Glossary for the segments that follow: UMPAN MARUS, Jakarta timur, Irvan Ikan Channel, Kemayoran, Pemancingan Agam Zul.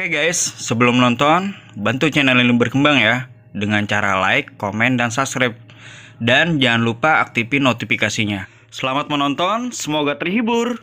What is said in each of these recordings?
Oke guys, sebelum nonton, bantu channel ini berkembang ya, dengan cara like, komen, dan subscribe. Dan jangan lupa aktifin notifikasinya. Selamat menonton, semoga terhibur.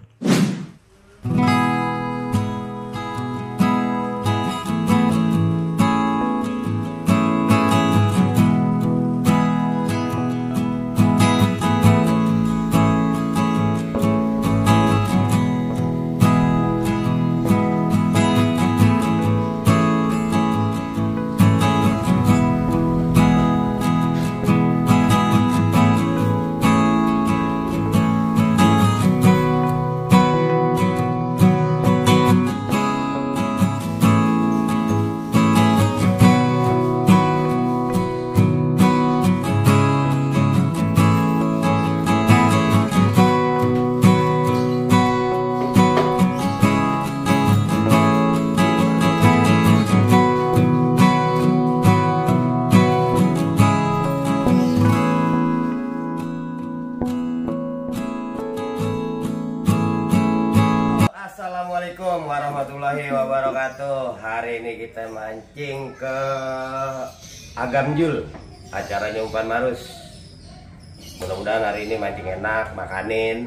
Assalamualaikum warahmatullahi wabarakatuh. Hari ini kita mancing ke Agam Zul, acaranya Umpan Marus. Mudah-mudahan hari ini mancing enak, makanin.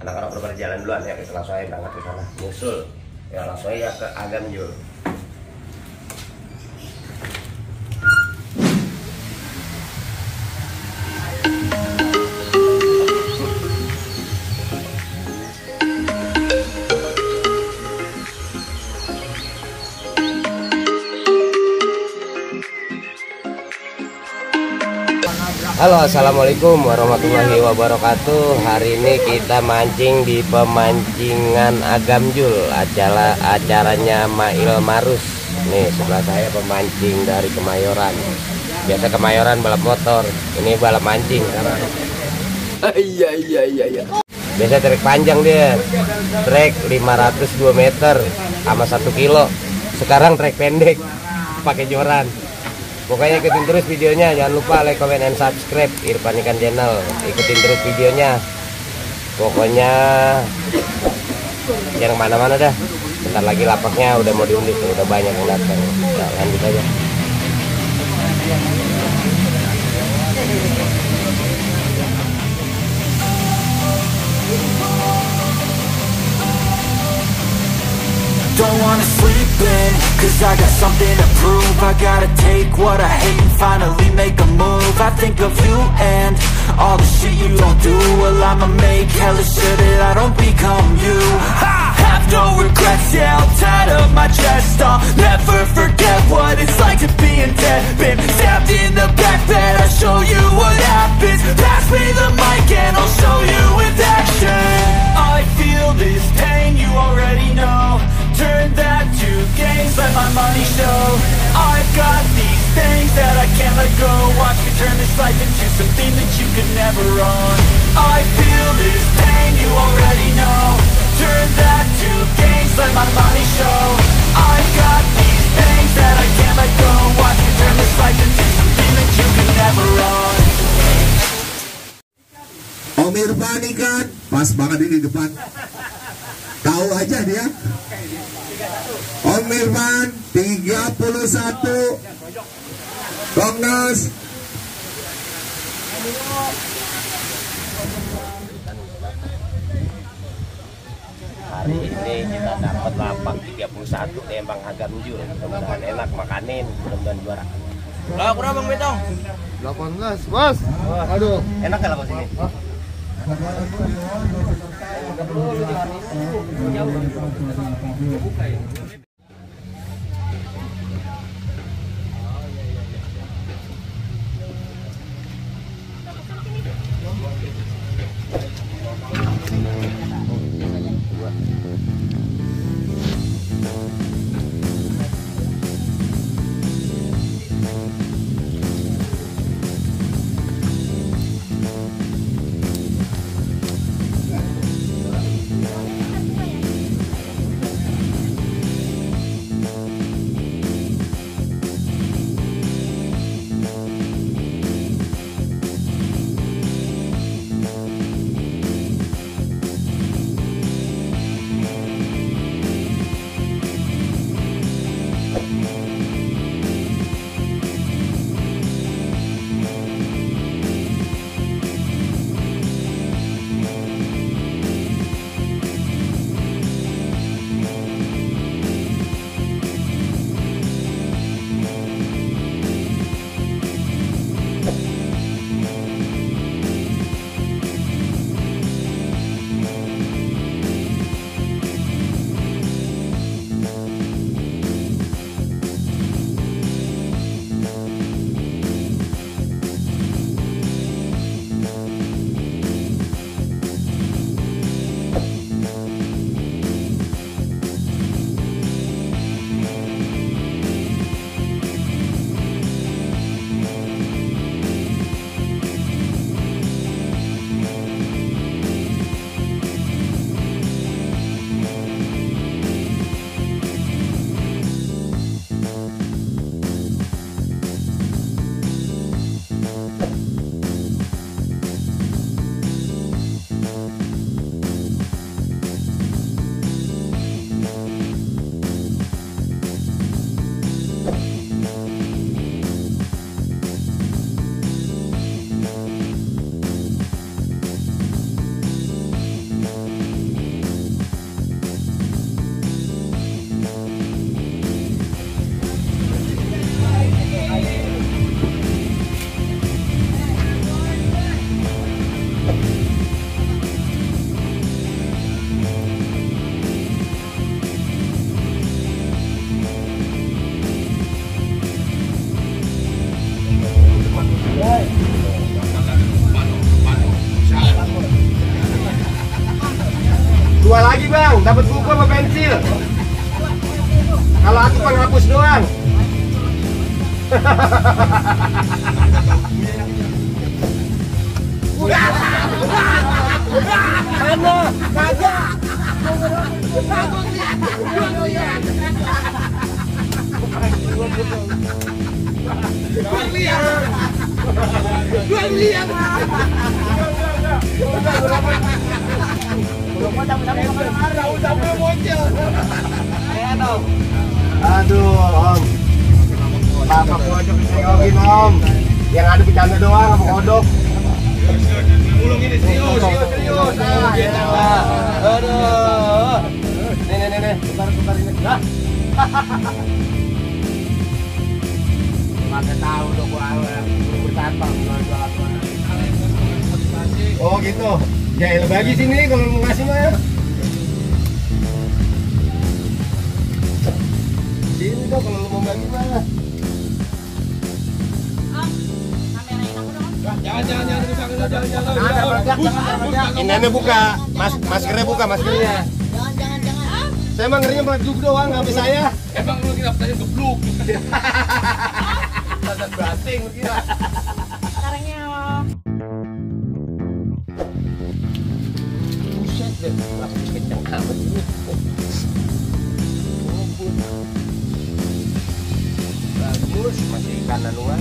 Anak-anak berjalan duluan ya, kita langsung aja berangkat ke sana. Nyusul ya, langsung aja ke Agam Zul. Halo, assalamualaikum warahmatullahi wabarakatuh. Hari ini kita mancing di pemancingan Agam Zul, acaranya Mail Marus. Nih sebelah saya pemancing dari Kemayoran. Biasa Kemayoran balap motor, ini balap mancing. Iya. Biasa trek panjang dia, trek 502 meter sama 1 kilo. Sekarang trek pendek, pakai joran. Pokoknya ikutin terus videonya, jangan lupa like, comment, and subscribe Irvan Ikan Channel. Ikutin terus videonya. Pokoknya jangan kemana-mana dah. Bentar lagi lapaknya udah mau diundi, udah banyak yang datang. Nah, lanjut aja. Don't wanna sleep in, cause I got something to prove. I gotta take what I hate and finally make a move. I think of you and all the shit you don't do. Well I'ma make hella sure that I don't become you. I have no regrets, yeah I'll tie up my chest. I'll never forget what it's like to be in debt. Been stabbed in the back bed, I'll show you what happens. Pass me the mic and I'll show you with action. I feel this pain, you already know. Turn that to games, let my money show. I've got these things that I can't let go. Watch me turn this life into something that you could never own. I feel this pain, you already know. Turn that to games, let my money show. I've got these things that I can't let go. Watch me turn this life into something that you could never own. Om Irvan Ikan, pas banget ini di depan. Tahu aja dia. Om Irvan 31 Kongnos. Hari ini kita dapat lapak 31 tembang Agam Zul. Mudah-mudahan enak makanin, mudah-mudahan juara. Lah kurang Bang Betong 18 Bos. Aduh, enak enggak lapak sini? Dua lagi bang, dapat buku sama pensil. Kalau aku penghapus doang. Aduh, om. Bapak pojok disenggolin om. Yang ada bercanda doang sama kodok. Mulung ini serius, serius. Aduh. Nih. Tukar ini. Nggak tahu dong gua bertantang dengan jualan mana. Oh gitu. Jahil bagi sini kalau mau ngasih mah. Sini dong kalau mau bagi mah. Jangan jangan. Inannya buka. Maskernya buka, maskernya. Jangan. Saya emang ngerinya meleduk doang habis saya. Emang lu kira tadi gebluk. Dan bating kira. Sekarangnya buset deh, plastik kencang amat ini. Bagus, masih ikan laluan.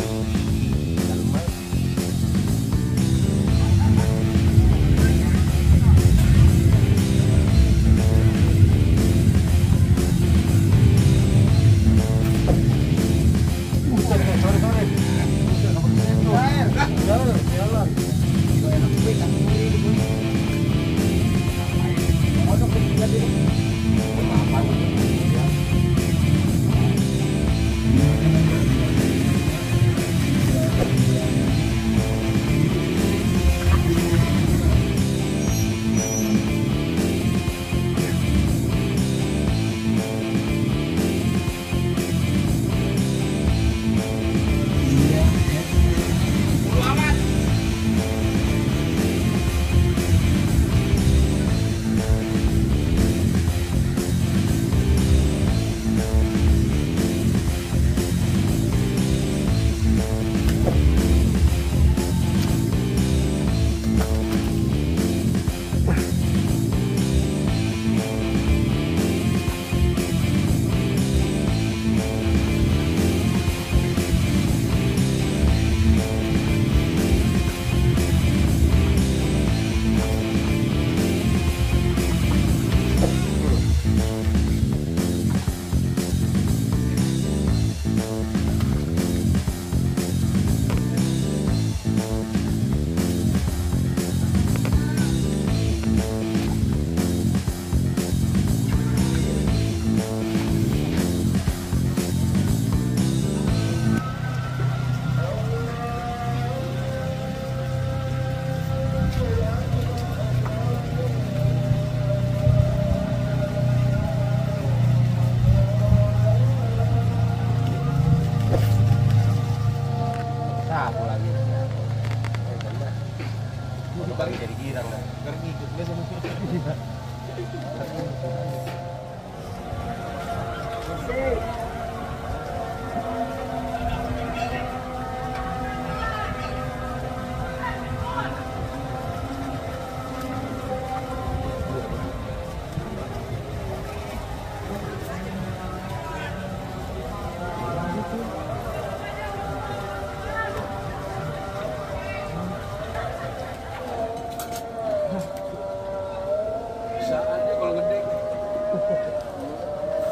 Terima kasih telah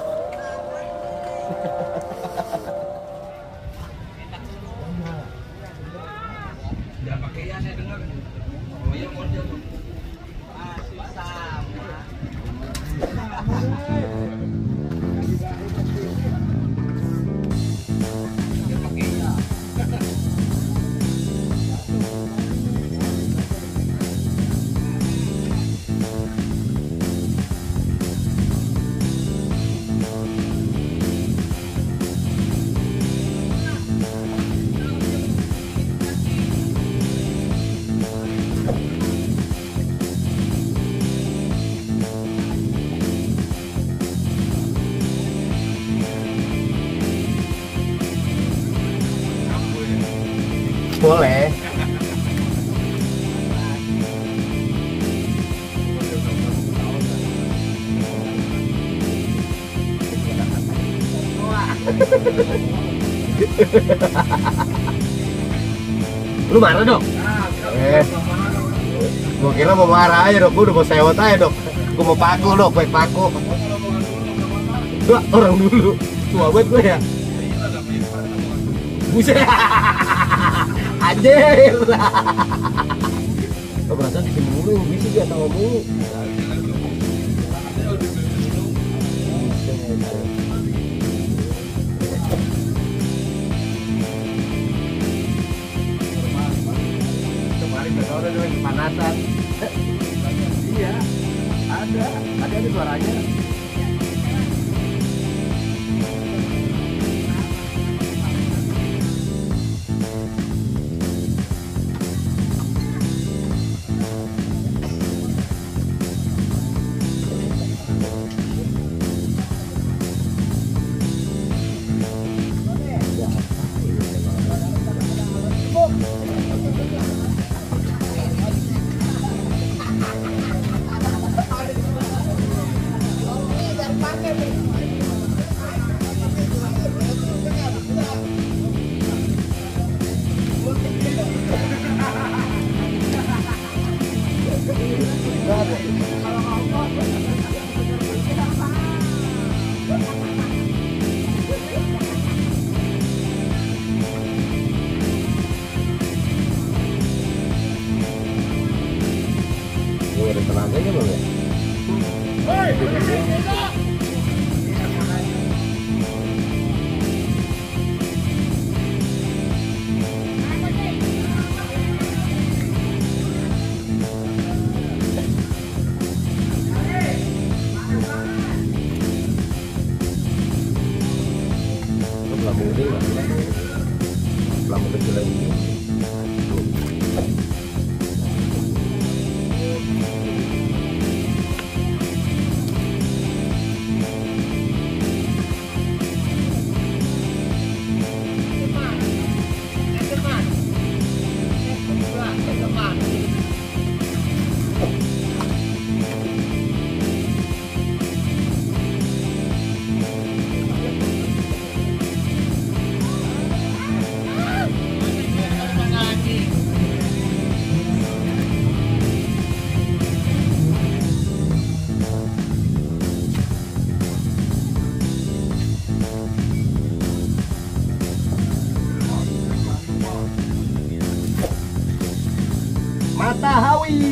Boleh. Lu marah dong? Gua kira mau marah aja dok, gua udah mau sewot aja dok. Gua mau paku dok, baik paku. Dua orang dulu, tua banget gue ya. Buset, anjir. Lo berasa dicemburu, bisa dia tahu mulu. Ada lagi panasan. Iya, ada suaranya.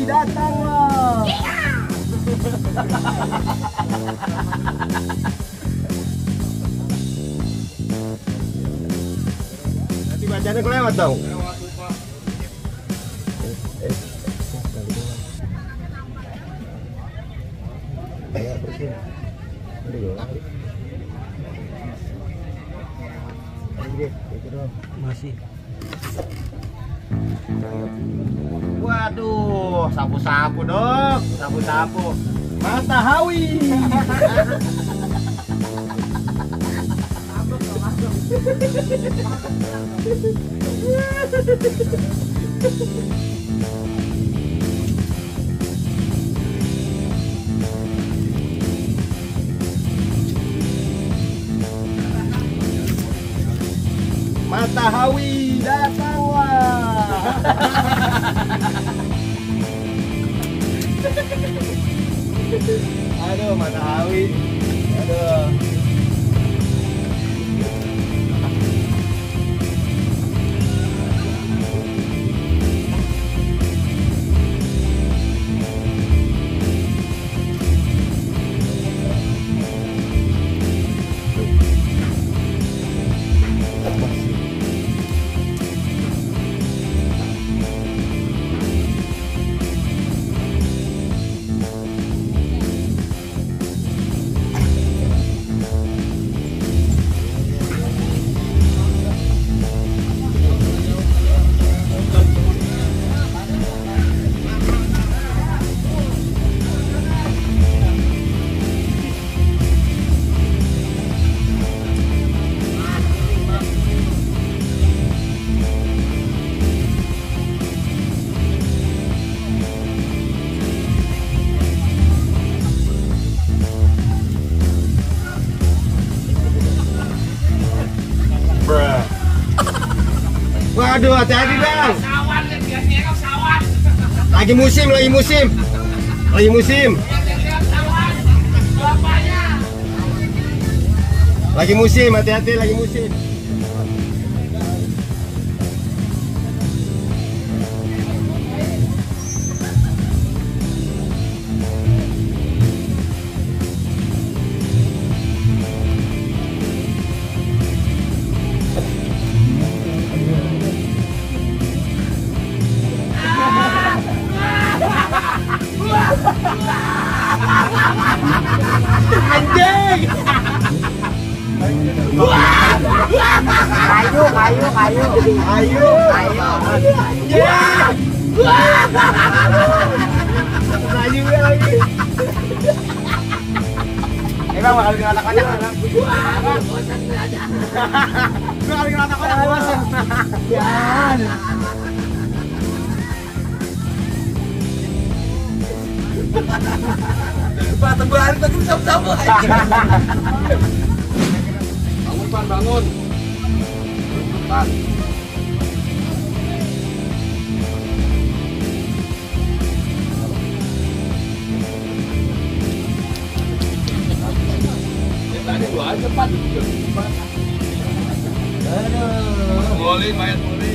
Datanglah. Nanti bacanya kelewat dong. Masih. Waduh, sapu-sapu dok, sapu-sapu. Mata hawi. Mata hawi. Datanglah. Aduh, mana awi. Aduh. Aduh, hati-hati bang. Lagi musim, hati-hati, lagi musim. Bangun. Pan. Tadi gua aja cepat. Aduh. Boleh main boleh.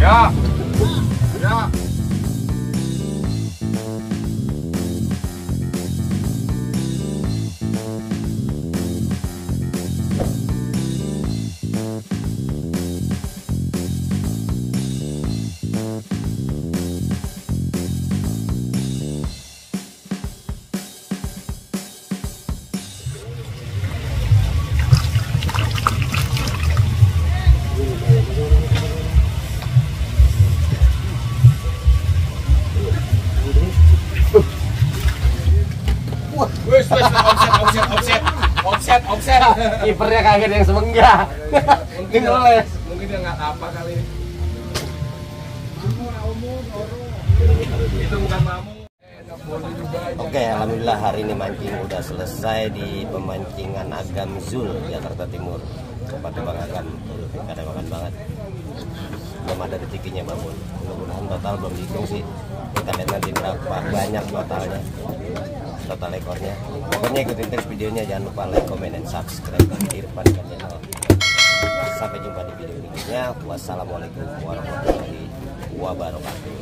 Ya. Offset. Kipernya kaget yang semengga. Mungkin ngeles. Mungkin dia nggak apa kali. Itu bukan mamu. Oke, alhamdulillah hari ini mancing udah selesai di Pemancingan Agam Zul, Jakarta Timur. Kepada Bang Agam, ada makan banget. Belum ada rezekinya bangun. Mudah-mudahan total belum dihitung sih. Kita lihat nanti berapa banyak totalnya. Total ekornya. Pokoknya ikutin terus videonya, jangan lupa like, comment, dan subscribe di Irvan Ikan Channel. Sampai jumpa di video berikutnya. Wassalamualaikum warahmatullahi wabarakatuh.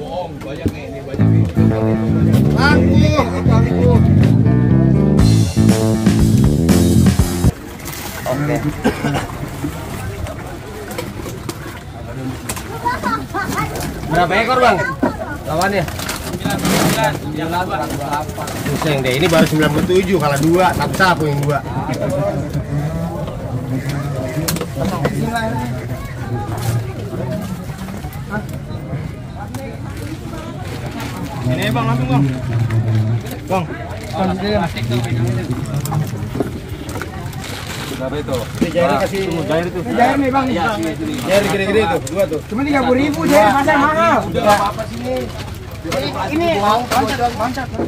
Bohong, banyak nih, ini banyak nih. Oke. Berapa ekor, Bang? Lawannya? 9, pusing deh, ini baru 97 kalah 2, sapu yang 2. Ini Bang, langsung Bang. Bang, plastik tuh. Berapa itu? Ini jair kasih. Jair itu. Jair nih Bang. Jair gede-gede itu, 2 tuh. Cuma 30.000 jair, masa mahal. Udah apa-apa sini. Ini loncat 5 6 28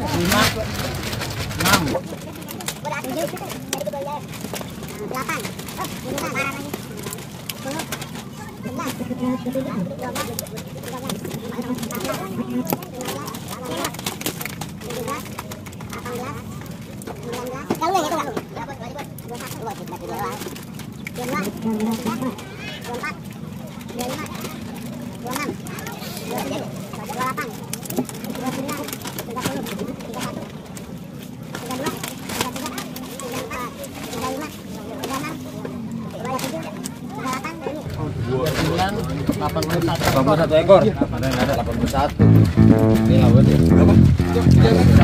81 ekor. Ada yang ada 81. Ini lawan ya. Berapa?